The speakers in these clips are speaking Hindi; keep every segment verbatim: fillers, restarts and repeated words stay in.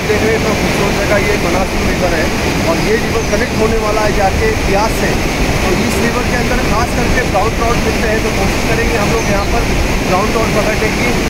आप देख रहे हैं तो खूबसूरत जगह ये मनाली रिवर है और ये रिवर कनेक्ट होने वाला है जाके ब्यास से। तो इस रिवर के अंदर खास करके ब्राउन ट्राउट मिलते हैं, तो कोशिश करेंगे हम लोग यहाँ पर ब्राउन ट्राउट पकड़ने की।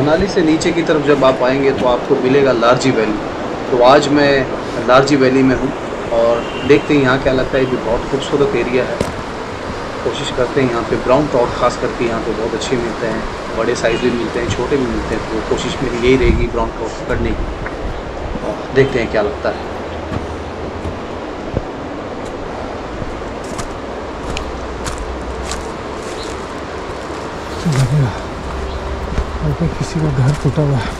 मनाली से नीचे की तरफ जब आप आएंगे तो आपको मिलेगा लार्जी वैली। तो आज मैं लार्जी वैली में हूँ और देखते हैं यहाँ क्या लगता है। ये बहुत खूबसूरत एरिया है, कोशिश करते हैं यहाँ पे ब्राउन ट्राउट खास करके यहाँ पे बहुत अच्छे मिलते हैं, बड़े साइज़ भी मिलते हैं, छोटे भी मिलते हैं। तो कोशिश मेरी यही रहेगी ब्राउन ट्राउट पकड़ने की और देखते हैं क्या लगता है। किसी का घर टूटा हुआ है,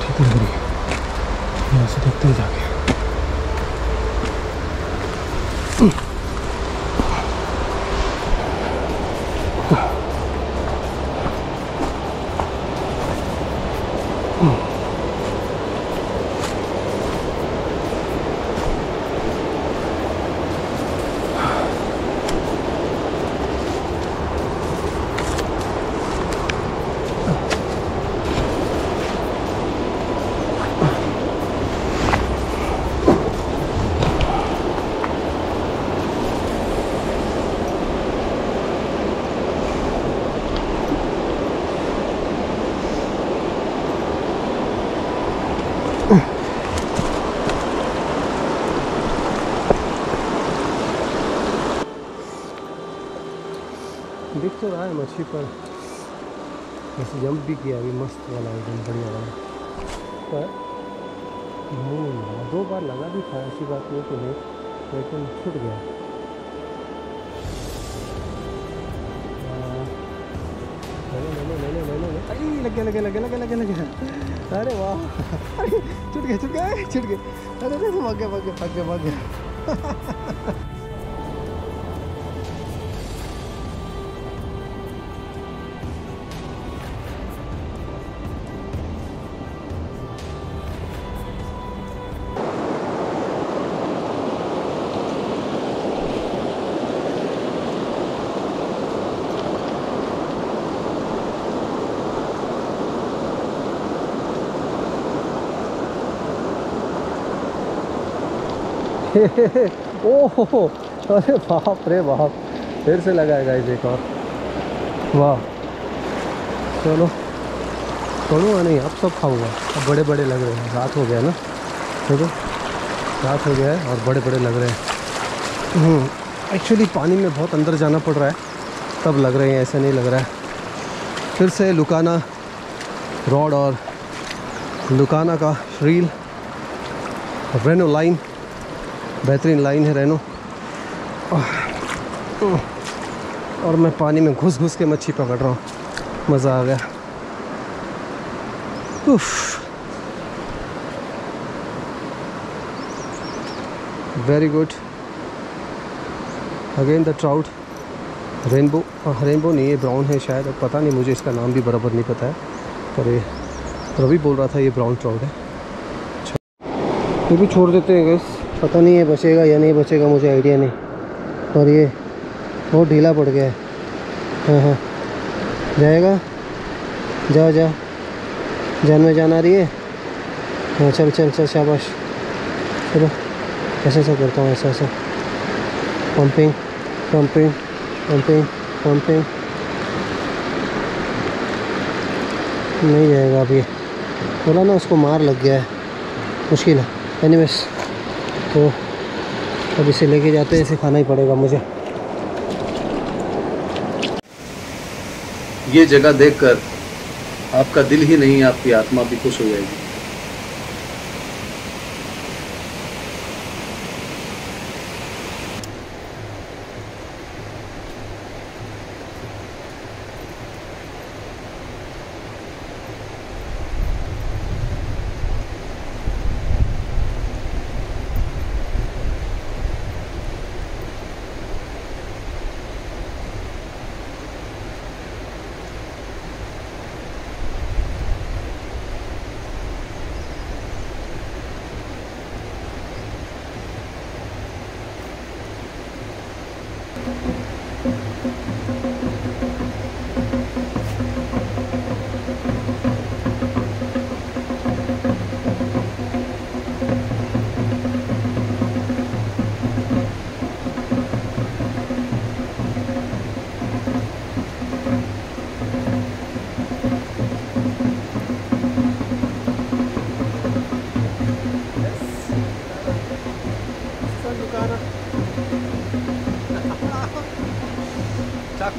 ठीक लग रही है यहाँ से देखते ही जाके। दिख तो रहा है मछली पर, ऐसे जंप भी किया अभी, मस्त वाला एकदम बढ़िया वाला। पर दो बार लगा भी था, ऐसी बात नहीं कि नहीं, लेकिन छूट गया। ले लो ले लो ले लो ले लो अरे लगे लगे लगे लगे लगे लगे अरे वाह, छुट गए छुट गए छुट गए अरे अरे भाग गया भाग गया भाग गया भाग गया। ओहो अरे बाप रे बाप, फिर से लगाएगा इसे एक और। वाह चलो करूँगा नहीं, अब सब खाऊंगा। अब बड़े बड़े लग रहे हैं, रात हो गया ना, ठीक है रात हो गया है और बड़े बड़े लग रहे हैं। एक्चुअली पानी में बहुत अंदर जाना पड़ रहा है तब लग रहे हैं, ऐसे नहीं लग रहा है। फिर से लुकियाना रॉड और लुकियाना का रील, रेनो लाइन, बेहतरीन लाइन है रेनो। और मैं पानी में घुस घुस के मच्छी पकड़ रहा हूँ, मज़ा आ गया। Very good. Again the trout, rainbow rainbow नहीं, ये ब्राउन है शायद, अब पता नहीं मुझे इसका नाम भी बराबर नहीं पता है, पर ये रवि बोल रहा था ये ब्राउन ट्राउट है। ये भी छोड़ देते हैं गैस, पता नहीं है बचेगा या नहीं बचेगा, मुझे आइडिया नहीं। और ये बहुत ढीला पड़ गया है। हाँ हाँ जाएगा, जा जा जान में जान आ रही है। हाँ चल चल चल शाबाश, चलो ऐसा ऐसा करता हूँ, ऐसा ऐसा पंपिंग पंपिंग पंपिंग पंपिंग। नहीं जाएगा अब, ये बोला ना उसको मार लग गया है, मुश्किल है। एनीवेज तो अब इसे लेके जाते हैं, इसे खाना ही पड़ेगा मुझे। ये जगह देखकर आपका दिल ही नहीं, आपकी आत्मा भी खुश हो जाएगी।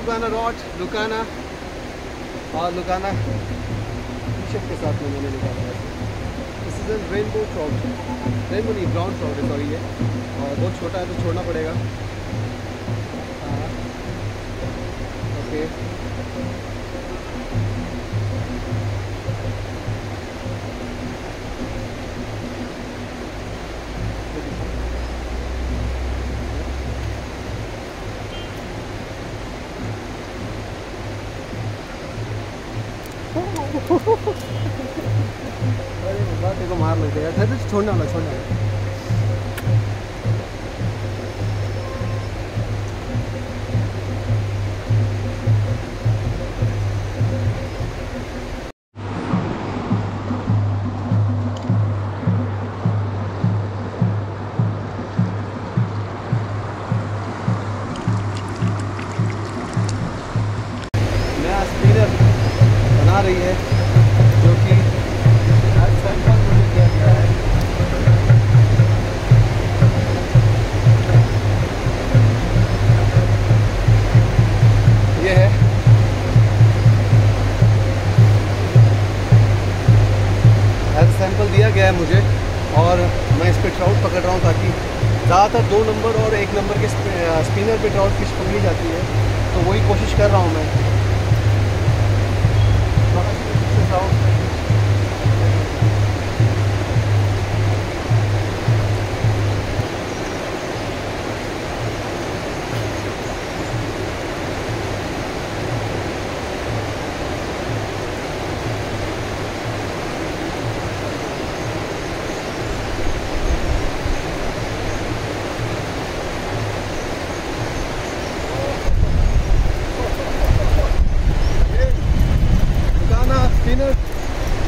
लुकियाना रॉड, लुकियाना और लुकियाना फिशर के साथ में मैंने निकाला है। This is rainbow trout, rainbow नहीं ब्राउन ट्राउट है सॉरी। ये और बहुत छोटा है तो छोड़ना पड़ेगा। ओके अरे बाबा तेरे को मार लग गया, था तो छोड़ना वाला छोड़ना वाला। मुझे और मैं इस पर ट्राउट पकड़ रहा हूँ, ताकि ज़्यादातर दो नंबर और एक नंबर के स्पिनर पे ट्राउट फिश पकड़ी जाती है, तो वही कोशिश कर रहा हूँ मैं। spinners,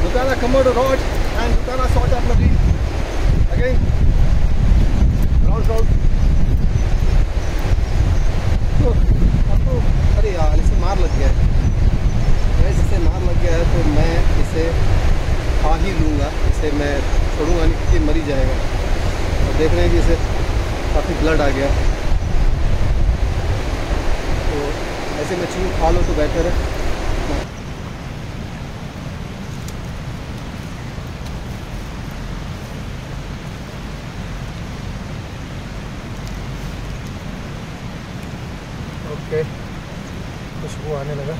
Lukiana Commodore rods and Lukiana Salt Armor reels. Again, round round. तो आपको अरे यार इसे मार लग गया है, इसे मार लग गया है तो मैं इसे खा ही लूँगा, इसे मैं छोड़ूंगा नहीं क्योंकि मरी जाएगा। और देख रहे हैं कि इसे काफ़ी ब्लड आ गया तो ऐसे मछली खा लो तो बेहतर है। ओके, खुशबू आने लगा।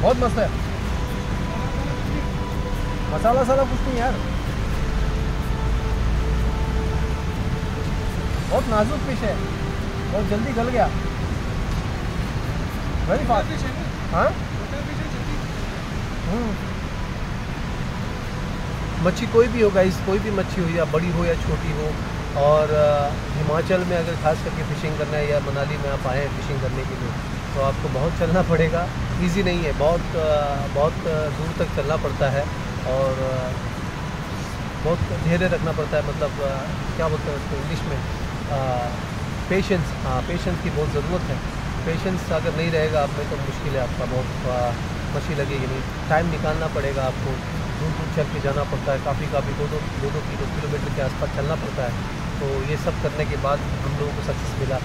बहुत मस्त है, मसाला साला कुछ नहीं यार, बहुत नाजुक फिश है, बहुत जल्दी गल गया, वेरी फास्ट फिश है ना। हाँ मच्छी कोई भी हो गाइस, कोई भी मच्छी हो या बड़ी हो या छोटी हो, और हिमाचल में अगर खास करके फ़िशिंग करना है या मनाली में आप आए हैं फ़िशिंग करने के लिए तो आपको बहुत चलना पड़ेगा, इजी नहीं है, बहुत बहुत दूर तक चलना पड़ता है और बहुत धैर्य रखना पड़ता है, मतलब क्या बोलते हैं उसको इंग्लिश में, पेशेंस। हाँ पेशेंस की बहुत ज़रूरत है, पेशेंस अगर नहीं रहेगा आप में तो मुश्किल है, आपका बहुत मछली लगेगी नहीं, टाइम निकालना पड़ेगा, आपको दूर दूर चल के जाना पड़ता है, काफ़ी काफ़ी दो दो दो दो किलो किलोमीटर के आसपास चलना पड़ता है, तो ये सब करने के बाद हम लोगों को सक्सेस मिला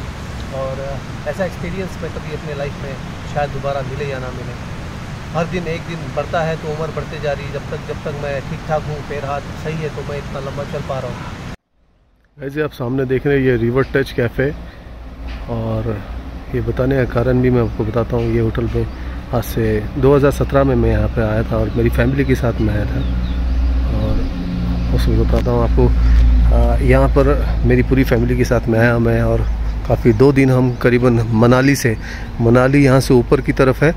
और ऐसा एक्सपीरियंस मैं कभी अपने लाइफ में शायद दोबारा मिले या ना मिले। हर दिन एक दिन बढ़ता है तो उम्र बढ़ते जा रही है, जब तक जब तक मैं ठीक ठाक हूँ, पैर हाथ सही है तो मैं इतना लंबा चल पा रहा हूँ। ऐसे आप सामने देख रहे हैं ये रिवर टच कैफ़े, और ये बताने का कारण भी मैं आपको बताता हूँ। ये होटल पे आज से दो हज़ार सत्रह में मैं यहाँ पर आया था और मेरी फैमिली के साथ मैं आया था, और उसमें बताता हूँ आपको, यहाँ पर मेरी पूरी फैमिली के साथ मैं आया मैं और काफ़ी दो दिन हम करीबन मनाली से मनाली यहाँ से ऊपर की तरफ है,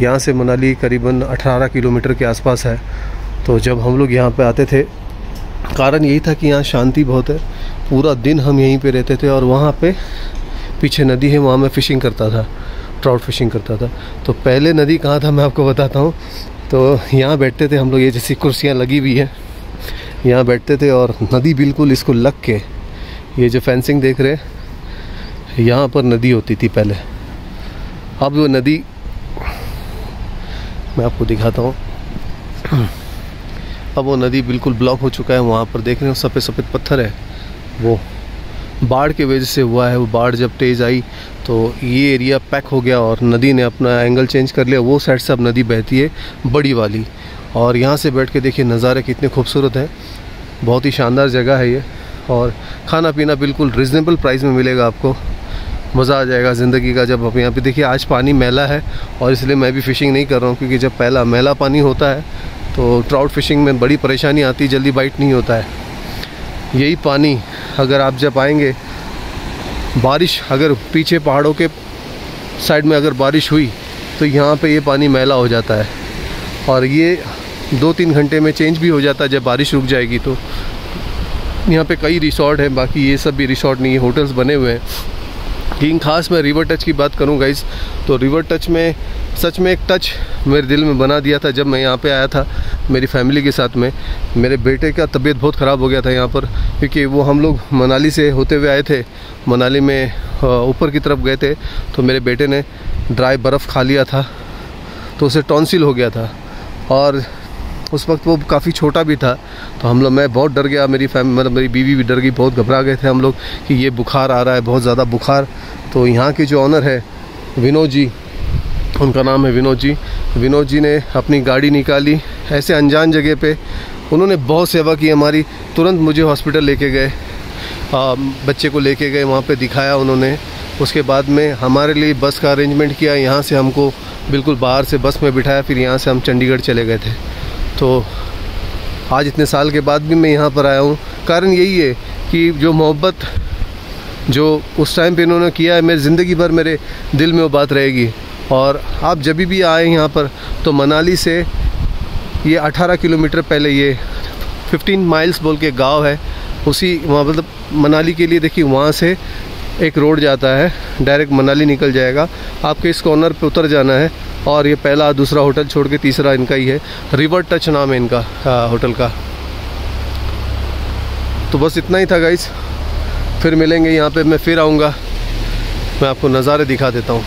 यहाँ से मनाली करीबन अठारह किलोमीटर के आसपास है। तो जब हम लोग यहाँ पे आते थे, कारण यही था कि यहाँ शांति बहुत है, पूरा दिन हम यहीं पे रहते थे, और वहाँ पे पीछे नदी है, वहाँ मैं फ़िशिंग करता था, ट्राउट फिशिंग करता था। तो पहले नदी कहाँ था मैं आपको बताता हूँ। तो यहाँ बैठते थे हम लोग, ये जैसी कुर्सियाँ लगी हुई है, यहाँ बैठते थे और नदी बिल्कुल इसको लग के, ये जो फेंसिंग देख रहे हैं यहाँ पर नदी होती थी पहले, अब वो नदी मैं आपको दिखाता हूँ, अब वो नदी बिल्कुल ब्लॉक हो चुका है। वहाँ पर देख रहे हो सफ़ेद सफ़ेद पत्थर है, वो बाढ़ के वजह से हुआ है, वो बाढ़ जब तेज़ आई तो ये एरिया पैक हो गया और नदी ने अपना एंगल चेंज कर लिया, वो साइड से अब नदी बहती है बड़ी वाली। और यहाँ से बैठ के देखिए नज़ारे कितने खूबसूरत हैं, बहुत ही शानदार जगह है ये, और खाना पीना बिल्कुल रिजनेबल प्राइस में मिलेगा आपको, मज़ा आ जाएगा ज़िंदगी का जब आप यहाँ पे। देखिए आज पानी मैला है और इसलिए मैं भी फ़िशिंग नहीं कर रहा हूँ, क्योंकि जब पहला मैला पानी होता है तो ट्राउट फिशिंग में बड़ी परेशानी आती, जल्दी बाइट नहीं होता है। यही पानी अगर आप जब आएंगे, बारिश अगर पीछे पहाड़ों के साइड में अगर बारिश हुई तो यहाँ पे ये पानी मैला हो जाता है और ये दो तीन घंटे में चेंज भी हो जाता है जब बारिश रुक जाएगी। तो यहाँ पे कई रिसोर्ट हैं, बाकी ये सब भी रिसोर्ट नहीं, होटल्स बने हुए हैं। लेकिन ख़ास मैं रिवर टच की बात करूँ गाइस, तो रिवर टच में सच में एक टच मेरे दिल में बना दिया था जब मैं यहाँ पे आया था मेरी फैमिली के साथ में। मेरे बेटे का तबीयत बहुत ख़राब हो गया था यहाँ पर, क्योंकि वो हम लोग मनाली से होते हुए आए थे, मनाली में ऊपर की तरफ गए थे, तो मेरे बेटे ने ड्राई बर्फ़ खा लिया था तो उसे टॉन्सिल हो गया था और उस वक्त वो काफ़ी छोटा भी था। तो हम लोग, मैं बहुत डर गया, मेरी फैमिली मतलब मेरी बीवी भी डर गई, बहुत घबरा गए थे हम लोग कि ये बुखार आ रहा है, बहुत ज़्यादा बुखार। तो यहाँ के जो ऑनर है विनोद जी, उनका नाम है विनोद जी, विनोद जी ने अपनी गाड़ी निकाली ऐसे अनजान जगह पे, उन्होंने बहुत सेवा की हमारी, तुरंत मुझे हॉस्पिटल लेके गए, बच्चे को लेके गए, वहाँ पे दिखाया उन्होंने। उसके बाद में हमारे लिए बस का अरेंजमेंट किया, यहाँ से हमको बिल्कुल बाहर से बस में बिठाया, फिर यहाँ से हम चंडीगढ़ चले गए थे। तो आज इतने साल के बाद भी मैं यहाँ पर आया हूँ, कारण यही है कि जो मोहब्बत जो उस टाइम पर इन्होंने किया है, मेरी ज़िंदगी भर मेरे दिल में वो बात रहेगी। और आप जब भी आए यहाँ पर, तो मनाली से ये अठारह किलोमीटर पहले ये पंद्रह माइल्स बोल के गांव है, उसी वहाँ मतलब मनाली के लिए देखिए वहाँ से एक रोड जाता है, डायरेक्ट मनाली निकल जाएगा, आपके इस कॉर्नर पे उतर जाना है। और ये पहला दूसरा होटल छोड़ के तीसरा इनका ही है, रिवर टच नाम है इनका आ, होटल का। तो बस इतना ही था गाइस, फिर मिलेंगे यहाँ पर, मैं फिर आऊँगा, मैं आपको नज़ारे दिखा देता हूँ।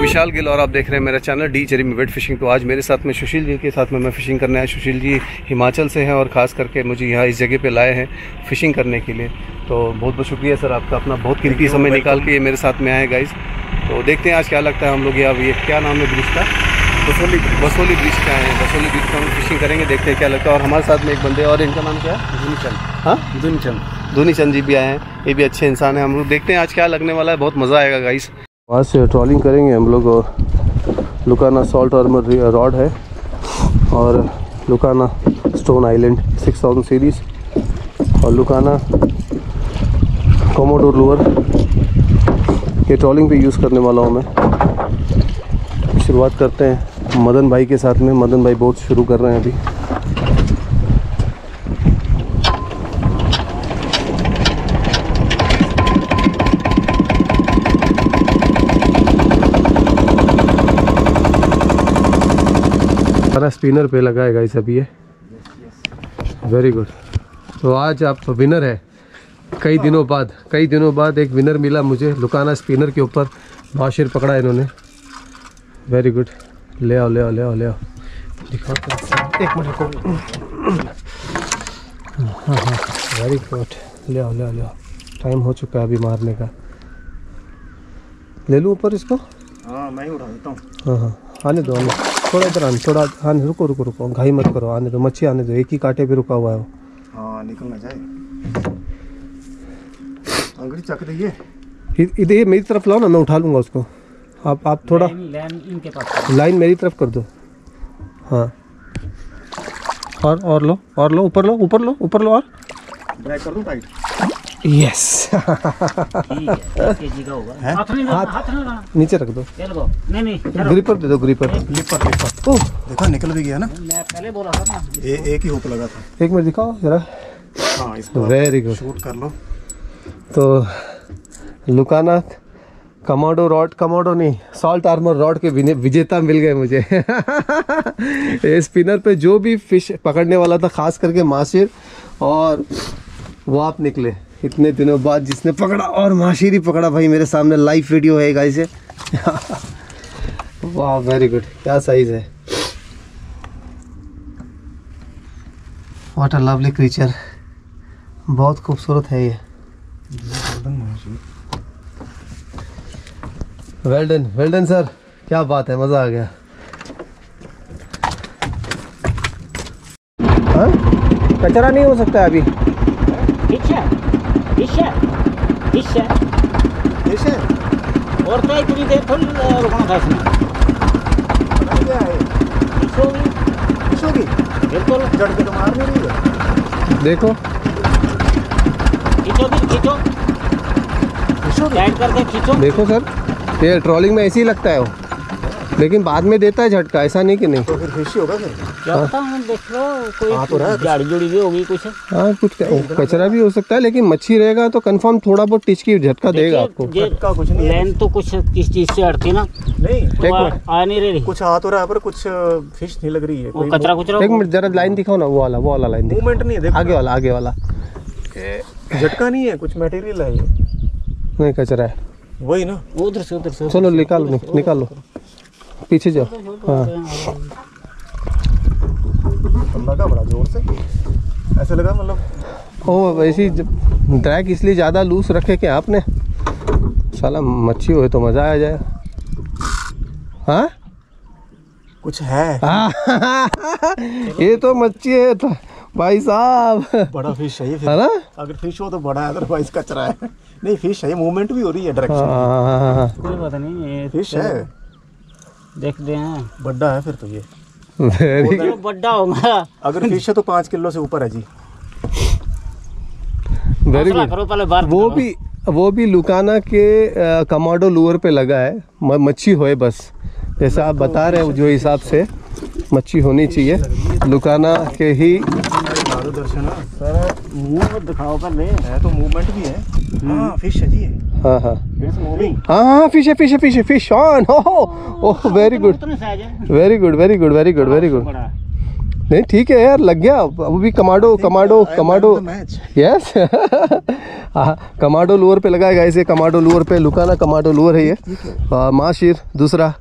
विशाल गिल और आप देख रहे हैं मेरा चैनल डी जेरेमीवेड फिशिंग। तो आज मेरे साथ में सुशील जी के साथ में मैं फ़िशिंग करने आया। सुशील जी हिमाचल से हैं और ख़ास करके मुझे यहाँ इस जगह पे लाए हैं फ़िशिंग करने के लिए। तो बहुत बहुत शुक्रिया सर आपका, अपना बहुत कीमती समय निकाल के ये मेरे साथ में आए गाइस। तो देखते हैं आज क्या लगता है हम लोग, यहाँ ये क्या नाम है ब्रिज का, बसोली बसोली ब्रिज का है, बसोली ब्रिज का हम फिशिंग करेंगे, देखते हैं क्या लगता है। और हमारे साथ में एक बंदे और, इनका नाम क्या है, धूनी चंद, हाँ धूनी चंद, धूनी चंद जी भी आए हैं, ये भी अच्छे इंसान हैं। हम लोग देखते हैं आज क्या लगने वाला है, बहुत मज़ा आएगा गाइस। वहाँ से ट्रॉलिंग करेंगे हम लोग, और लुकाना सॉल्ट आर्मर रॉड है और लुकाना Stone Island six thousand series और लुकाना कोमोडोर लूर, ये ट्रॉलिंग पे यूज़ करने वाला हूँ मैं। शुरुआत करते हैं मदन भाई के साथ में, मदन भाई बोट शुरू कर रहे हैं अभी। स्पिनर पे लगाएगा इस अभी, ये वेरी गुड। तो आज आप विनर है, कई दिनों बाद कई दिनों बाद एक विनर मिला मुझे, लुकाना स्पिनर के ऊपर बाशिर पकड़ा इन्होंने, वेरी गुड। ले आओ ले आओ ले आओ ले आओ, दिखाओ एक मिनट को, हाँ हाँ वेरी गुड, ले आओ ले आओ ले आओ, टाइम हो चुका है अभी मारने का। ले लूँ ऊपर इसको, हाँ मैं ही उठा देता हूँ, हाँ हाँ आने दो, आने थोड़ा इधर आने, थोड़ा आने, रुको रुको रुको, घाई मत करो, आने दो, मच्छी आने दो, एक ही कांटे पे रुका हुआ है वो। हाँ निकल ना जाए, अंगड़ी चक रही है। इधर ये मेरी तरफ लाओ ना, मैं उठा लूँगा उसको। आप आप थोड़ा लाइन मेरी तरफ कर दो। हाँ और और लो, और लो, ऊपर लो, ऊपर लो, ऊपर लो, और ब्रेक कर दूं टाइट। यस जी का होगा, हाथ नहीं लगाना, हाथ नहीं लगाना, नीचे रख दो, नहीं नहीं ग्रिपर दे दो, ग्रिपर ग्रिपर ग्रिपर। ओह देखो निकल भी गया ना, मैं पहले बोला था ना, ए, एक ही हुक लगा था। एक मिनट दिखाओ जरा। हां इसको वेरी गुड शूट कर लो। तो लुकियाना कमांडो रॉड, कमांडो नहीं सॉल्ट आर्मर रॉड के विजेता मिल गए मुझे। स्पिनर पे जो भी फिश पकड़ने वाला था, खास करके माशिर, और वो आप निकले इतने दिनों बाद जिसने पकड़ा, और माशिर ही पकड़ा भाई। मेरे सामने लाइव वीडियो है गाइस ये। वाह वेरी गुड, क्या साइज है, व्हाट अ लवली क्रीचर, बहुत खूबसूरत है ये। Well done, well done sir, क्या बात है, मज़ा आ गया। हाँ कचरा नहीं हो सकता है अभी, फिश है, फिश है, फिश है, फिश है, और तो इतनी देर थोड़ी रुकना था इसमें, क्या है, फिश होगी, फिश होगी, बिल्कुल जड़ के तो मार नहीं रही है। देखो खींचो खींचो खींचो, लाइट करके खींचो। देखो सर ये ट्रॉलिंग में ऐसे ही लगता है वो, लेकिन बाद में देता है झटका, ऐसा नहीं कि नहीं। तो फिर फिश होगा कुछ, कचरा भी हो सकता है लेकिन मच्छी रहेगा तो कंफर्म थोड़ा बहुत टिचकी झटका देगा आपको। झटका कुछ नहीं, लाइन तो कुछ किस चीज से अड़ती ना, नहीं कुछ हाथ हो रहा है पर कुछ फिश नहीं लग रही है, कचरा कुछ। एक मिनट जरा लाइन दिखाओ ना, वो वाला वो वाला लाइन, मूवमेंट नहीं है, आगे वाला आगे वाला झटका नहीं है, कुछ मटेरियल है, नहीं कचरा है वही ना, उधर से उधर से। चलो निकालो, निकालो, निकालो, पीछे जाओ। हाँ लगा बड़ा जोर से, ऐसे लगा मतलब, ओ वैसी ड्रैग इसलिए ज़्यादा लूज रखे कि आपने, साला मच्छी हो तो मज़ा आ जाए। हाँ कुछ है। ये तो मच्छी है तो भाई साहब, बड़ा फिश है ये ना, अगर फिश हो तो बड़ा है, अदरवाइज कचरा है। नहीं फिश है, मूवमेंट भी हो रही है डायरेक्शन, कोई बात नहीं, ये फिश है, देख दे हैं, बड़ा है फिर तो ये, तो बड़ा होगा। अगर फिश है तो पाँच किलो से ऊपर है जी। वेरी गुड, वो भी वो भी लुकियाना के कमांडो लूर पे लगा है, मच्छी होए बस, जैसा आप बता रहे हो जो हिसाब से मच्छी होनी चाहिए, लुकियाना के ही। दर्शन सर मूव दिखाओ पहले, है तो मूवमेंट भी है। हाँ फिश है जी, हाँ हाँ मूविंग, हाँ हाँ फिश है, फिश है, फिश है, fish on. Oh very good, very good, very good, very good, very good. नहीं ठीक है यार, लग गया अभी। Commando commando commando, yes commando lure पे लगाएगा इसे, कमांडो लूर पे, लुकियाना कमांडो लूर है ये। माशिर दूसरा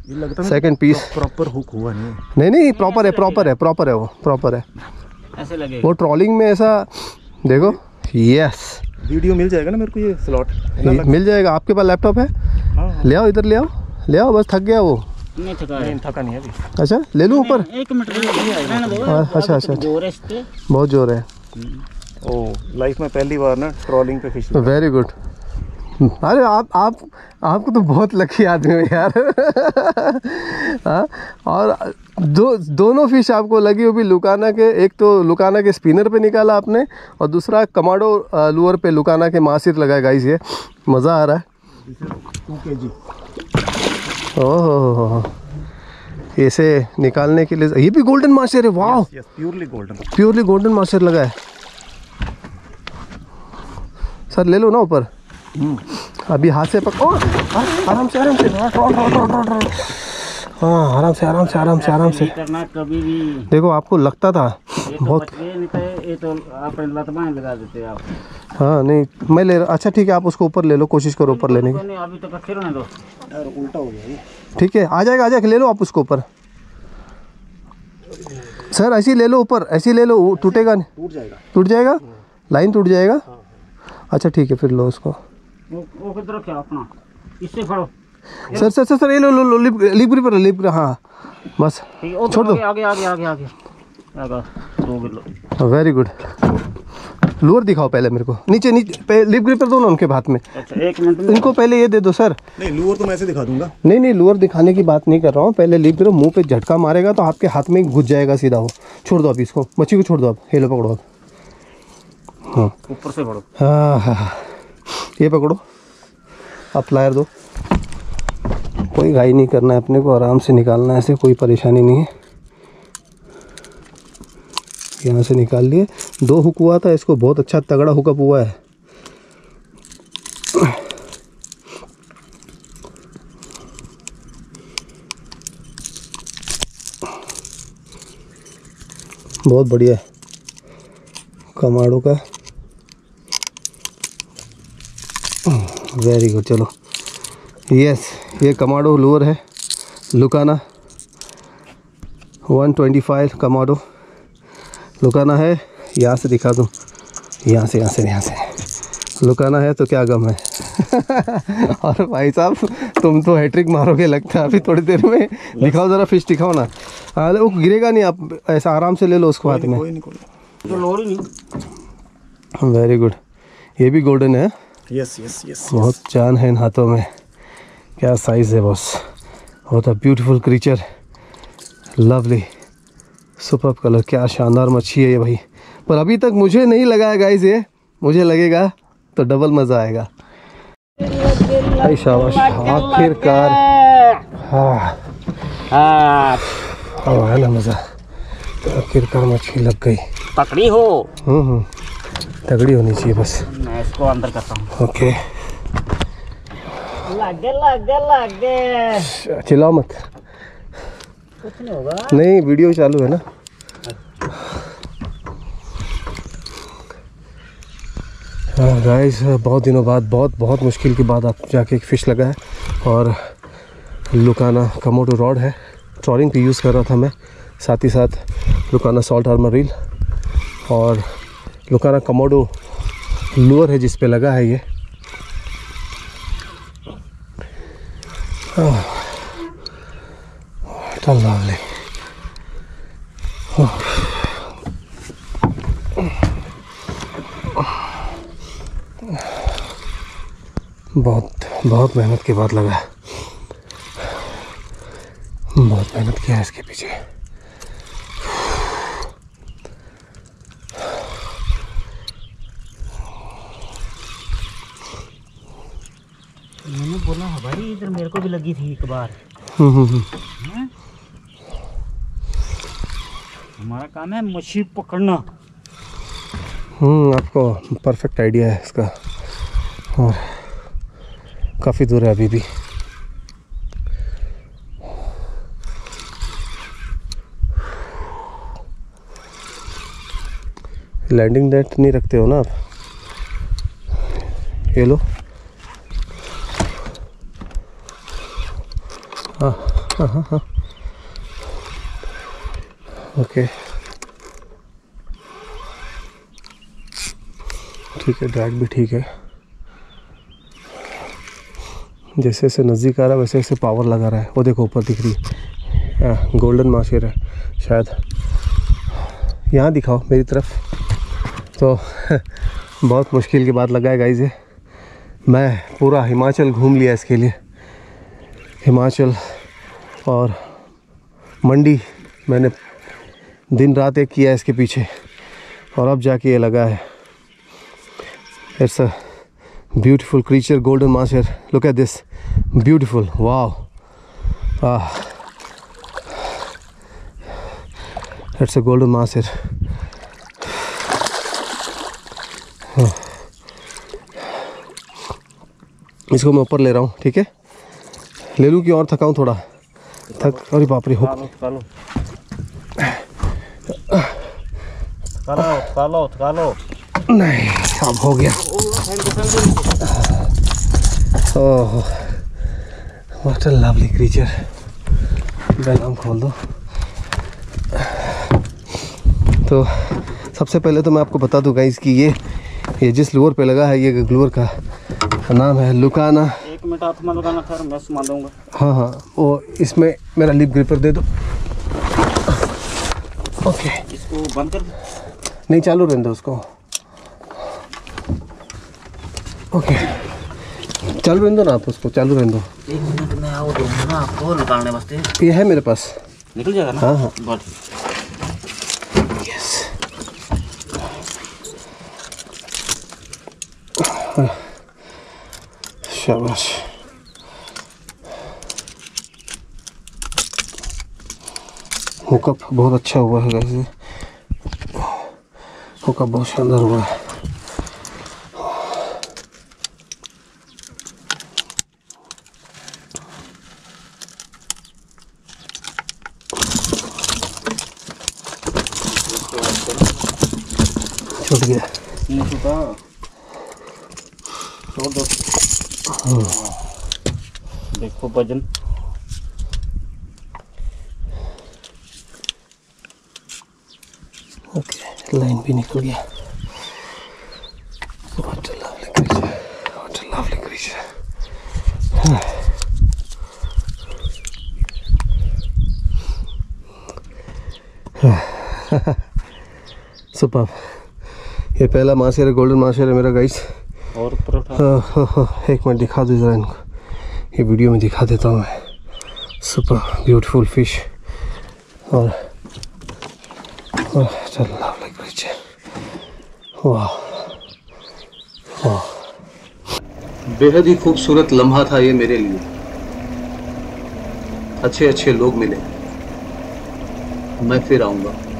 सेकंड पीस, प्रॉपर हुक हुआ नहीं, नहीं नहीं प्रॉपर है, प्रॉपर है, प्रॉपर है, वो प्रॉपर है, ऐसे लगे वो ट्रॉलिंग में ऐसा। देखो यस, वीडियो मिल जाएगा ना मेरे को, ये स्लॉट मिल जाएगा। आपके पास लैपटॉप है? हाँ। ले आओ इधर, ले आओ, ले आओ, बस थक गया वो, नहीं थका है, थका नहीं है अभी। अच्छा ले लूँ ऊपर, एक मिनट रहने दो। अच्छा अच्छा, जोर है इस पे, बहुत जोर है। ओ लाइफ में पहली बार ना ट्रॉलिंग पे फिश। वेरी गुड, अरे आप आप आपको तो बहुत लकी आदमी हो यार। हाँ और दो दोनों फिश आपको लगी, वो भी लुकियाना के, एक तो लुकियाना के स्पिनर पे निकाला आपने, और दूसरा कमांडो लूर पे लुकियाना के माशिर लगाए। गाइस ये मज़ा आ रहा है। ओह ऐसे निकालने के लिए, ये भी गोल्डन माशिर है। वाह purely golden, purely golden mahseer लगा है सर। ले लो ना ऊपर, अभी हाथ से पकड़ो, आराम से आराम से, हाँ आराम से आराम से आराम से आराम से करना। कभी भी देखो, आपको लगता था बहुत, ये तो आप लतबाएं लगा देते आप। हाँ नहीं मैं ले रहा, अच्छा ठीक है आप उसको ऊपर ले लो, कोशिश करो ऊपर लेने की। अभी तो फिर ना दो, उल्टा हो गया, ठीक है आ जाएगा आ जाएगा, ले लो आप उसको ऊपर सर, ऐसे ही ले लो ऊपर, ऐसे ही ले लो, टूटेगा नहीं, टूट जाएगा, टूट जाएगा लाइन, टूट जाएगा। अच्छा ठीक है फिर लो उसको, वो वो किधर रखा अपना, इससे फड़ो, सर सर सर सर ये लो लो लो लिप लिप रिपर लिप हाँ बस छोड़ दो आगे आगे आगे आगे आगे वेरी गुड। लूर दिखाओ पहले मेरे को, नीचे नीचे लिप ग्रिपर दो ना उनके हाथ में। अच्छा एक मिनट, इनको पहले ये दे दो सर। नहीं लूर तो मैं ऐसे दिखा दूंगा। नहीं नहीं लूर दिखाने की बात नहीं कर रहा हूँ, पहले लिप ग्रिपर। मुंह पे झटका मारेगा तो आपके हाथ में घुस जाएगा सीधा। वो छोड़ दो आप इसको, मच्छी को छोड़ दो आप। हेलो पकड़ो आप, हाँ ऊपर से पकड़ो, हाँ हाँ ये पकड़ो आप, फ्लायर दो। कोई घाई नहीं करना है अपने को, आराम से निकालना है, ऐसे कोई परेशानी नहीं है। यहाँ से निकाल लिए, दो हुक हुआ था इसको, बहुत अच्छा तगड़ा हुकअप हुआ है। बहुत बढ़िया है कमाडो का, वेरी गुड। चलो यस, ये कमाडो लूर है, लुकाना एक सौ पच्चीस कमाडो लुकाना है। यहाँ से दिखा दूँ, यहाँ से यहाँ से यहाँ से लुकाना है तो क्या गम है। और भाई साहब तुम तो हैट्रिक मारोगे लगता है अभी थोड़ी देर में। दिखाओ ज़रा फिश दिखाओ ना। हाँ वो गिरेगा नहीं, आप ऐसा आराम से ले लो उसको हाथ में। वेरी गुड, ये भी गोल्डन है। यस यस यस, बहुत जान है इन हाथों में। क्या साइज़ है बॉस, बहुत a beautiful creature, lovely super colour. क्या शानदार मच्छी है ये भाई, पर अभी तक मुझे नहीं लगा है गाइस। ये मुझे लगेगा तो डबल मज़ा आएगा। भाई शाबाश, आखिरकार हाँ मज़ा, आखिरकार मच्छी लग गई। तगड़ी हो, हम्म तगड़ी होनी चाहिए बस। मैं इसको अंदर करता हूँ। ओके लग गए लग गए लग गए, चिल्लाओ मत, कुछ नहीं होगा। नहीं वीडियो चालू है ना। हाँ गाइस, बहुत दिनों बाद, बहुत बहुत मुश्किल के बाद आप जाके एक फ़िश लगा है। और लुकाना कमोडो रॉड है, ट्रॉलिंग पे यूज़ कर रहा था मैं, साथ ही साथ लुकाना सॉल्ट आर्मर रील और लुकाना कमोडो लूर है जिस पे लगा है ये। oh. तो लवली बहुत बहुत मेहनत के बाद लगा, बहुत मेहनत किया है इसके पीछे। मैंने बोला है भाई, इधर मेरे को भी लगी थी एक बार। हम्म हम्म, हमारा काम है मछली पकड़ना। हम्म, आपको परफेक्ट आइडिया है इसका। और काफ़ी दूर है अभी भी। लैंडिंग नेट नहीं रखते हो ना आप? ये लो, हाँ हाँ हाँ हाँ ओके ठीक है, ड्रैग भी ठीक है। जैसे जैसे नज़दीक आ रहा है वैसे वैसे पावर लगा रहा है। वो देखो ऊपर दिख रही है, गोल्डन माशेर है शायद। यहाँ दिखाओ मेरी तरफ। तो बहुत मुश्किल के बाद लगा है गाइस ये। मैं पूरा हिमाचल घूम लिया इसके लिए, हिमाचल और मंडी मैंने दिन रात एक किया है इसके पीछे, और अब जाके ये लगा है। It's a beautiful creature, golden mahseer. Look at this, beautiful, wow. Ah it's a golden mahseer. इसको मैं ऊपर ले रहा हूँ, ठीक है? ले लूँ कि और थकाऊँ थोड़ा? थक, अरे बाप रे, हो थकालो थकालो थकालो। नहीं अब हो गया। Oh what a lovely creature. Bail arm खोल दो। तो सबसे पहले तो मैं आपको बता दूं गाइस कि ये ये जिस लूर पे लगा है, ये लूर का नाम है लुकाना। एक मिनट हाथ में लगाना था, मैं संभाल लूँगा। हाँ हाँ, और इसमें मेरा लिप ग्रिपर दे दो। ओके, इसको बंद कर दो। नहीं, चालू रहने दो उसको। ओके, चालू रहने दो ना आप उसको, चालू रहने दो। एक मिनट में आओ दूँगा ना आपको निकालने वास्ते। ये है मेरे पास, निकल जाएगा ना? हाँ हाँ, बहुत। यस, शाबाश। हुकअप बहुत अच्छा हुआ है गाइस, हुकअप बहुत शानदार हुआ है। छूट गया, नहीं छूटा, छोड़ दो। देखो वजन लाइन भी निकल गया। What a lovely creature, what a lovely creature. Super, ये पहला माशेर है, गोल्डन माशेर है मेरा गाइस। और परोठा एक मिनट दिखा दो जरा इनको, ये वीडियो में दिखा देता हूँ मैं। Super beautiful fish. और चल, वाह वाह, बेहद ही खूबसूरत लम्हा था ये मेरे लिए। अच्छे अच्छे लोग मिले, मैं फिर आऊँगा।